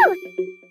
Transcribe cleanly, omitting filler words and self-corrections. Woo!